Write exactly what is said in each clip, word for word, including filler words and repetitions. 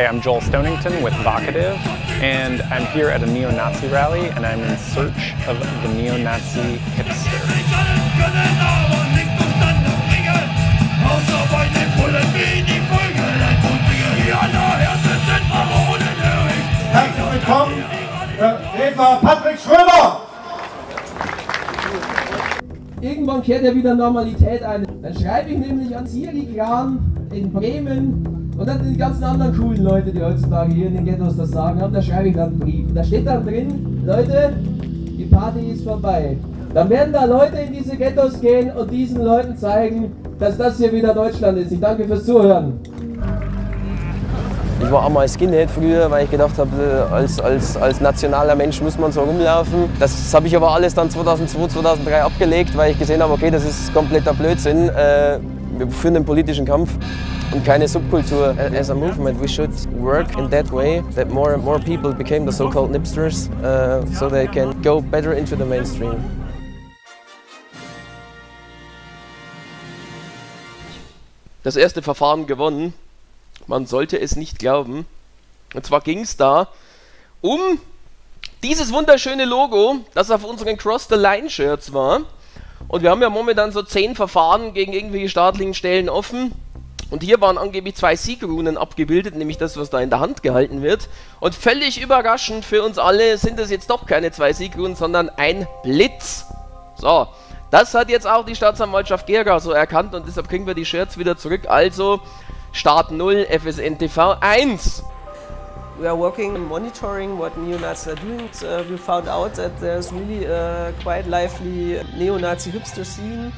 Hey, I'm Joel Stonington with Vocativ, and I'm here at a neo-Nazi rally, and I'm in search of the neo-Nazi hipster. Herzlich willkommen, Eva-Patrick-Schrömer! Irgendwann kehrt ja wieder Normalität ein. Dann schreibe ich nämlich an Siri Gran in Bremen und dann die ganzen anderen coolen Leute, die heutzutage hier in den Ghettos das sagen haben, da schreibe ich dann einen Brief. Da steht dann drin, Leute, die Party ist vorbei. Dann werden da Leute in diese Ghettos gehen und diesen Leuten zeigen, dass das hier wieder Deutschland ist. Ich danke fürs Zuhören. Ich war auch mal Skinhead früher, weil ich gedacht habe, als, als, als nationaler Mensch muss man so rumlaufen. Das habe ich aber alles dann zweitausendzwei, zweitausenddrei abgelegt, weil ich gesehen habe, okay, das ist kompletter Blödsinn. Äh, wir führen einen politischen Kampf und keine Subkultur. As a movement, we should work in that way, that more and more people became the so-called Nipsters, uh, so they can go better into the mainstream. Das erste Verfahren gewonnen. Man sollte es nicht glauben. Und zwar ging es da um dieses wunderschöne Logo, das auf unseren Cross-the-Line-Shirts war. Und wir haben ja momentan so zehn Verfahren gegen irgendwelche staatlichen Stellen offen. Und hier waren angeblich zwei Siegrunen abgebildet, nämlich das, was da in der Hand gehalten wird. Und völlig überraschend für uns alle sind es jetzt doch keine zwei Siegrunen, sondern ein Blitz. So, das hat jetzt auch die Staatsanwaltschaft Gera so erkannt und deshalb kriegen wir die Shirts wieder zurück. Also Start null, F S N T V eins. We are working and monitoring what neo-Nazis are doing. Uh, we found out that there's really a quite lively neo-Nazi hipster scene.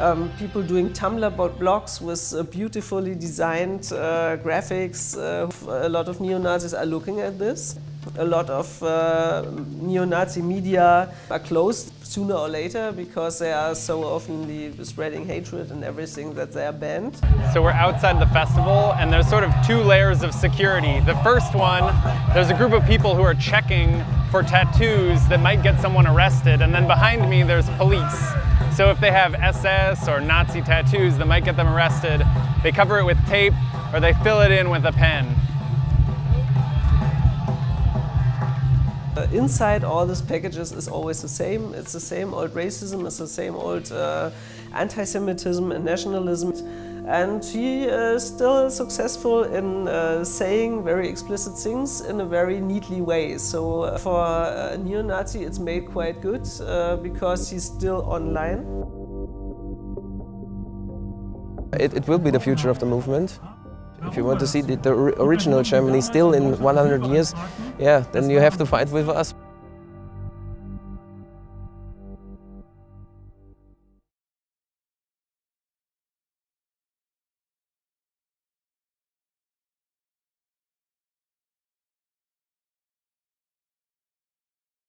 Um, people doing Tumblr blogs with uh, beautifully designed uh, graphics. Uh, a lot of neo-Nazis are looking at this. A lot of uh, neo-Nazi media are closed sooner or later because they are so often spreading hatred and everything that they are banned. So we're outside the festival and there's sort of two layers of security. The first one, there's a group of people who are checking for tattoos that might get someone arrested, and then behind me there's police. So if they have S S or Nazi tattoos that might get them arrested, they cover it with tape or they fill it in with a pen. Inside all these packages is always the same. It's the same old racism, it's the same old uh, anti-Semitism and nationalism. And he is still successful in uh, saying very explicit things in a very neatly way. So uh, for a neo-Nazi it's made quite good uh, because he's still online. It, it will be the future of the movement. If you want to see the, the original Germany still in one hundred years, yeah, then you have to fight with us.